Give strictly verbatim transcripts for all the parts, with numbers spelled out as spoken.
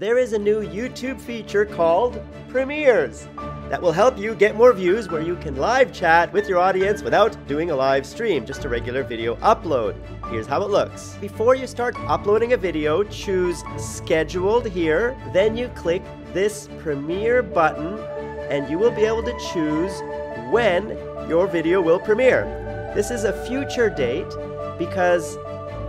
There is a new YouTube feature called Premieres that will help you get more views, where you can live chat with your audience without doing a live stream, just a regular video upload. Here's how it looks. Before you start uploading a video, choose Scheduled here, then you click this Premiere button and you will be able to choose when your video will premiere. This is a future date because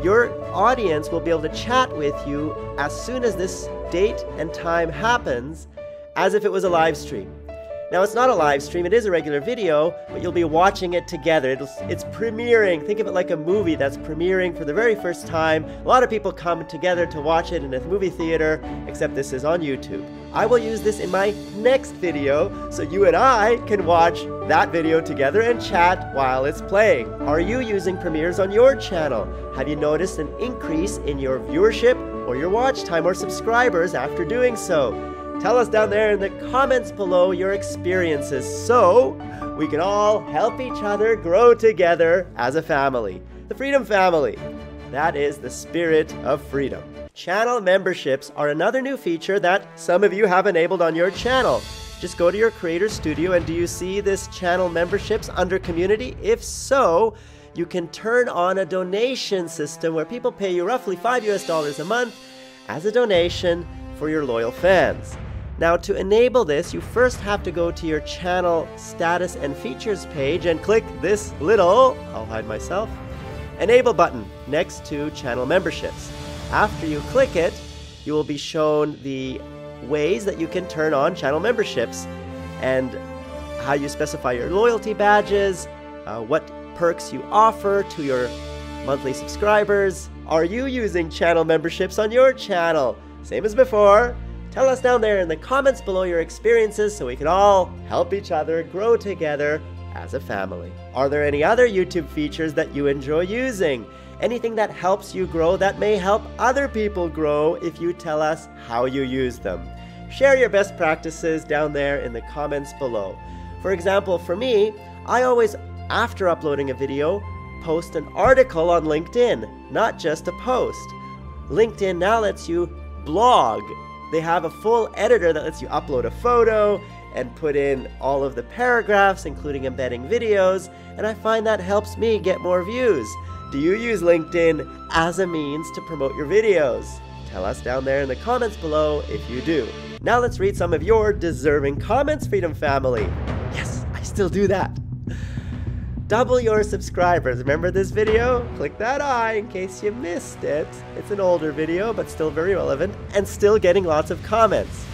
your audience will be able to chat with you as soon as this date and time happens, as if it was a live stream. Now, it's not a live stream, it is a regular video, but you'll be watching it together. It'll, it's premiering. Think of it like a movie that's premiering for the very first time. A lot of people come together to watch it in a movie theater, except this is on YouTube. I will use this in my next video, so you and I can watch that video together and chat while it's playing. Are you using Premieres on your channel? Have you noticed an increase in your viewership or your watch time or subscribers after doing so? Tell us down there in the comments below your experiences so we can all help each other grow together as a family. The Freedom Family. That is the spirit of freedom. Channel memberships are another new feature that some of you have enabled on your channel. Just go to your Creator Studio, and do you see this channel memberships under community? If so, you can turn on a donation system where people pay you roughly five U S dollars a month as a donation for your loyal fans. Now, to enable this, you first have to go to your channel status and features page and click this little, I'll hide myself, enable button next to channel memberships. After you click it, you will be shown the ways that you can turn on channel memberships and how you specify your loyalty badges, uh, what perks you offer to your monthly subscribers. Are you using channel memberships on your channel? Same as before. Tell us down there in the comments below your experiences so we can all help each other grow together as a family. Are there any other YouTube features that you enjoy using? Anything that helps you grow that may help other people grow if you tell us how you use them. Share your best practices down there in the comments below. For example, for me, I always, after uploading a video, post an article on LinkedIn, not just a post. LinkedIn now lets you blog. They have a full editor that lets you upload a photo and put in all of the paragraphs, including embedding videos, and I find that helps me get more views. Do you use LinkedIn as a means to promote your videos? Tell us down there in the comments below if you do. Now let's read some of your deserving comments, Freedom Family. Yes, I still do that. Double your subscribers. Remember this video? Click that I in case you missed it. It's an older video, but still very relevant and still getting lots of comments.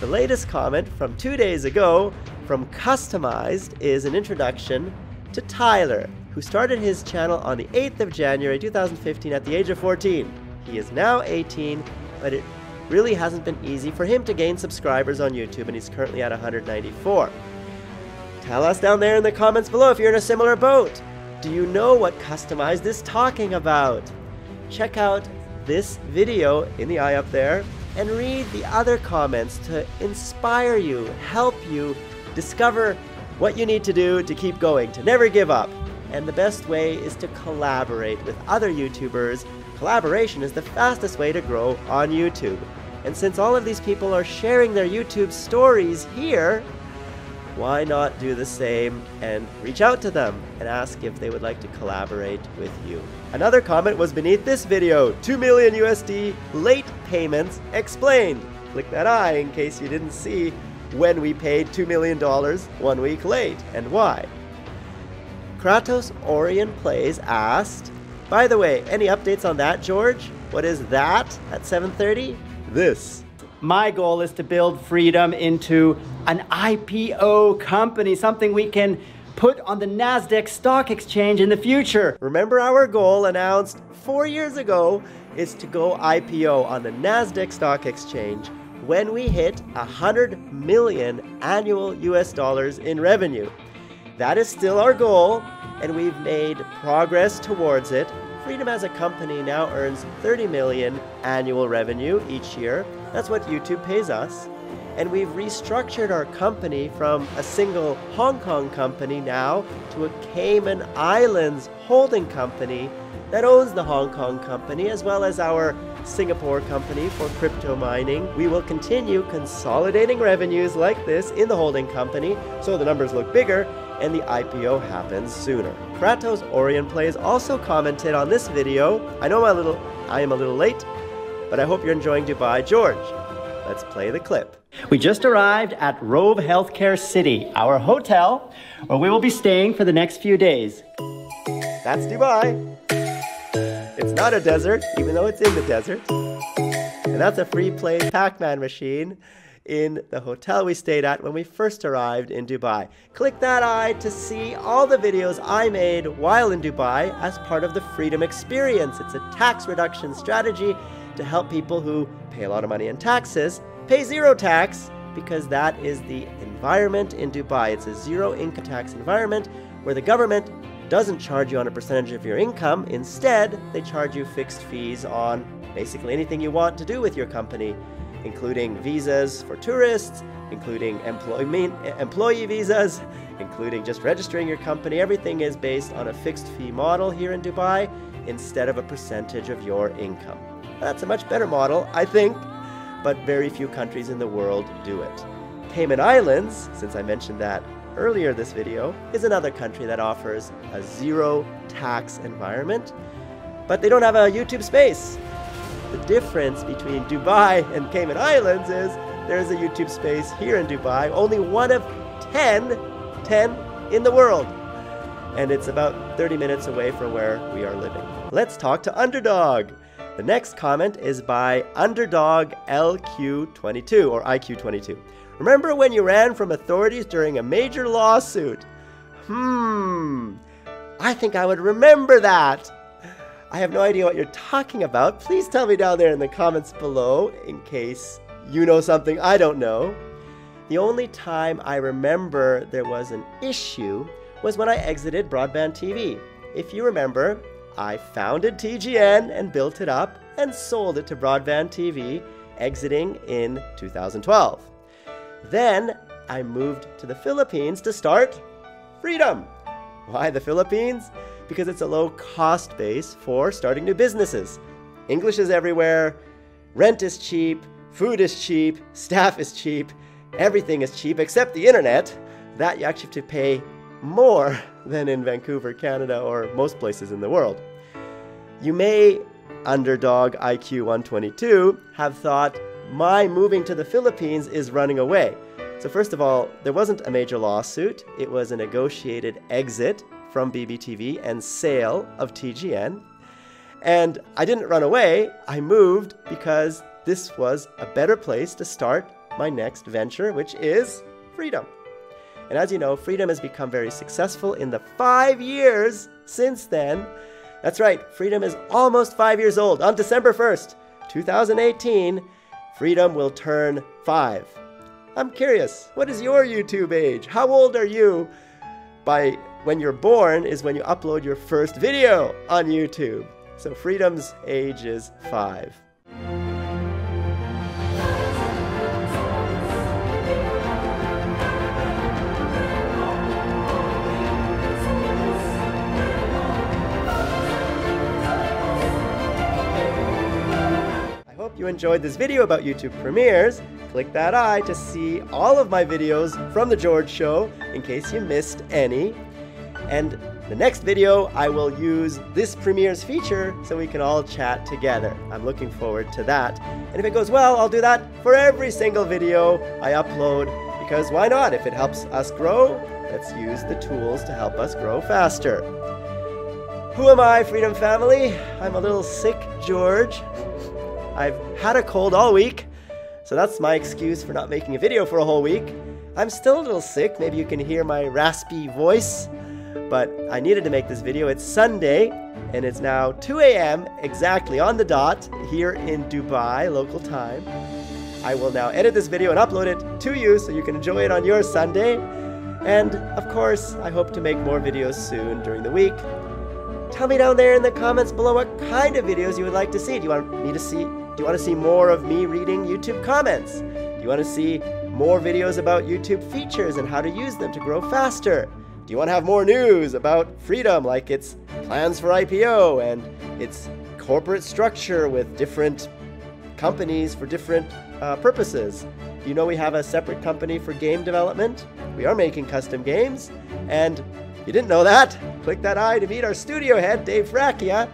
The latest comment from two days ago from Customized is an introduction to Tyler, who started his channel on the eighth of January two thousand fifteen at the age of fourteen. He is now eighteen, but it really hasn't been easy for him to gain subscribers on YouTube, and he's currently at one hundred ninety-four. Tell us down there in the comments below if you're in a similar boat. Do you know what Customized is talking about? Check out this video in the eye up there and read the other comments to inspire you, help you discover what you need to do to keep going, to never give up. And the best way is to collaborate with other YouTubers. Collaboration is the fastest way to grow on YouTube. And since all of these people are sharing their YouTube stories here, why not do the same and reach out to them and ask if they would like to collaborate with you? Another comment was beneath this video, two million U S D late payments explained. Click that I in case you didn't see when we paid two million dollars one week late and why. Kratos Orion Plays asked, by the way, any updates on that, George? What is that at seven thirty? This. My goal is to build Freedom into an I P O company, something we can put on the NASDAQ stock exchange in the future. Remember our goal announced four years ago is to go I P O on the NASDAQ stock exchange when we hit one hundred million annual U S dollars in revenue. That is still our goal, and we've made progress towards it. Freedom as a company now earns thirty million annual revenue each year. That's what YouTube pays us. And we've restructured our company from a single Hong Kong company now to a Cayman Islands holding company that owns the Hong Kong company, as well as our Singapore company for crypto mining. We will continue consolidating revenues like this in the holding company so the numbers look bigger and the I P O happens sooner. Kratos Orion Plays also commented on this video. I know my little, I am a little late, but I hope you're enjoying Dubai, George. Let's play the clip. We just arrived at Rove Healthcare City, our hotel, where we will be staying for the next few days. That's Dubai. It's not a desert, even though it's in the desert. And that's a free play Pac-Man machine in the hotel we stayed at when we first arrived in Dubai. Click that eye to see all the videos I made while in Dubai as part of the Freedom Experience. It's a tax reduction strategy to help people who pay a lot of money in taxes pay zero tax, because that is the environment in Dubai. It's a zero income tax environment where the government doesn't charge you on a percentage of your income. Instead, they charge you fixed fees on basically anything you want to do with your company, including visas for tourists, including employment, employee visas, including just registering your company. Everything is based on a fixed fee model here in Dubai instead of a percentage of your income. That's a much better model, I think, but very few countries in the world do it. Cayman Islands, since I mentioned that earlier this video, is another country that offers a zero tax environment, but they don't have a YouTube space. The difference between Dubai and Cayman Islands is there is a YouTube space here in Dubai, only one of ten, ten in the world. And it's about thirty minutes away from where we are living. Let's talk to Underdog. The next comment is by Underdog L Q twenty-two, or I Q twenty-two. Remember when you ran from authorities during a major lawsuit? Hmm, I think I would remember that. I have no idea what you're talking about. Please tell me down there in the comments below in case you know something I don't know. The only time I remember there was an issue was when I exited Broadband T V. If you remember, I founded T G N and built it up and sold it to Broadband T V, exiting in two thousand twelve. Then I moved to the Philippines to start Freedom. Why the Philippines? Because it's a low cost base for starting new businesses. English is everywhere, rent is cheap, food is cheap, staff is cheap, everything is cheap except the internet. That you actually have to pay more than in Vancouver, Canada, or most places in the world. You may, Underdog I Q one twenty-two, have thought my moving to the Philippines is running away. So first of all, there wasn't a major lawsuit. It was a negotiated exit from B B T V and sale of T G N. And I didn't run away, I moved because this was a better place to start my next venture, which is Freedom. And as you know, Freedom has become very successful in the five years since then. That's right, Freedom is almost five years old. On December first, two thousand eighteen, Freedom will turn five. I'm curious, what is your YouTube age? How old are you by when you're born is when you upload your first video on YouTube. So Freedom's age is five. I hope you enjoyed this video about YouTube Premieres. Click that eye to see all of my videos from The George Show in case you missed any. And the next video, I will use this Premieres feature so we can all chat together. I'm looking forward to that. And if it goes well, I'll do that for every single video I upload, because why not? If it helps us grow, let's use the tools to help us grow faster. Who am I, Freedom Family? I'm a little sick, George. I've had a cold all week, so that's my excuse for not making a video for a whole week. I'm still a little sick. Maybe you can hear my raspy voice. But I needed to make this video. It's Sunday, and it's now two A M exactly on the dot here in Dubai, local time. I will now edit this video and upload it to you so you can enjoy it on your Sunday. And of course, I hope to make more videos soon during the week. Tell me down there in the comments below what kind of videos you would like to see. Do you want me to see, do you want to see more of me reading YouTube comments? Do you want to see more videos about YouTube features and how to use them to grow faster? Do you want to have more news about Freedom, like its plans for I P O and its corporate structure with different companies for different uh, purposes. You know, we have a separate company for game development. We are making custom games. And if you didn't know that, click that eye to meet our studio head, Dave Fracchia,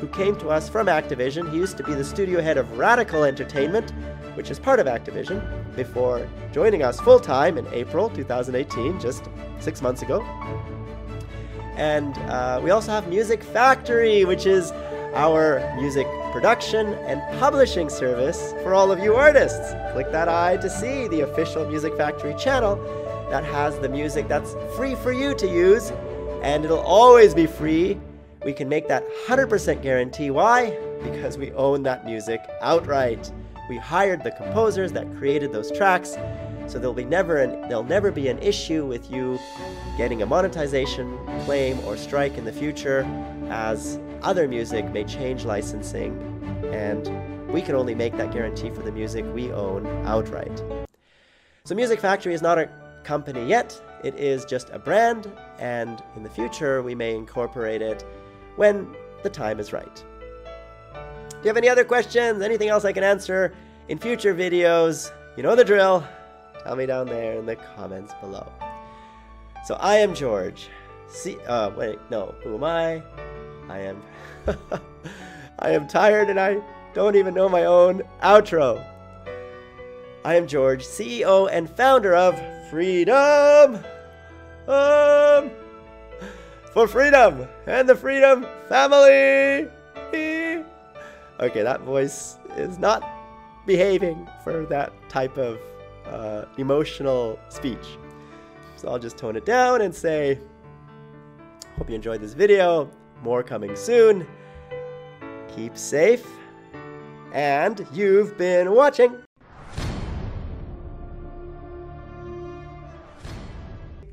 who came to us from Activision. He used to be the studio head of Radical Entertainment, which is part of Activision, before joining us full-time in April two thousand eighteen, just six months ago. And uh, we also have Music Factory, which is our music production and publishing service for all of you artists. Click that eye to see the official Music Factory channel that has the music that's free for you to use, and it'll always be free. We can make that one hundred percent guarantee. Why? Because we own that music outright. We hired the composers that created those tracks, so there'll be never an, there'll never be an issue with you getting a monetization claim or strike in the future, as other music may change licensing, and we can only make that guarantee for the music we own outright. So Music Factory is not a company yet, it is just a brand, and in the future we may incorporate it when the time is right. Do you have any other questions? Anything else I can answer in future videos? You know the drill. Tell me down there in the comments below. So I am George. See, uh, wait, no, who am I? I am, I am tired and I don't even know my own outro. I am George, C E O and founder of Freedom, um, for freedom and the Freedom Family. Okay, that voice is not behaving for that type of Uh, emotional speech. So I'll just tone it down and say, hope you enjoyed this video. More coming soon. Keep safe. And you've been watching.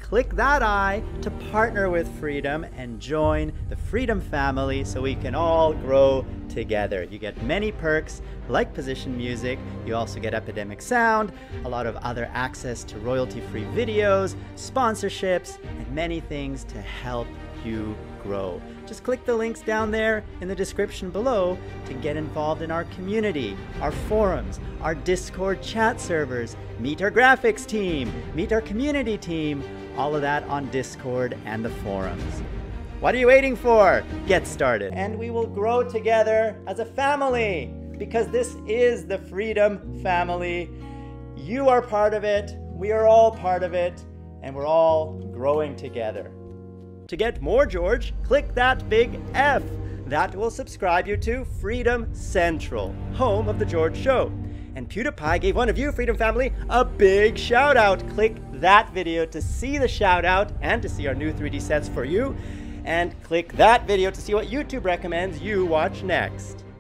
Click that eye to partner with Freedom and join the Freedom Family so we can all grow together. You get many perks like Position Music, you also get Epidemic Sound, a lot of other access to royalty-free videos, sponsorships, and many things to help you grow. Just click the links down there in the description below to get involved in our community, our forums, our Discord chat servers, meet our graphics team, meet our community team, all of that on Discord and the forums. What are you waiting for? Get started. And we will grow together as a family, because this is the Freedom Family. You are part of it, we are all part of it, and we're all growing together. To get more George, click that big F. That will subscribe you to Freedom Central, home of The George Show. And PewDiePie gave one of you, Freedom Family, a big shout out. Click that video to see the shout out and to see our new three D sets for you. And click that video to see what YouTube recommends you watch next.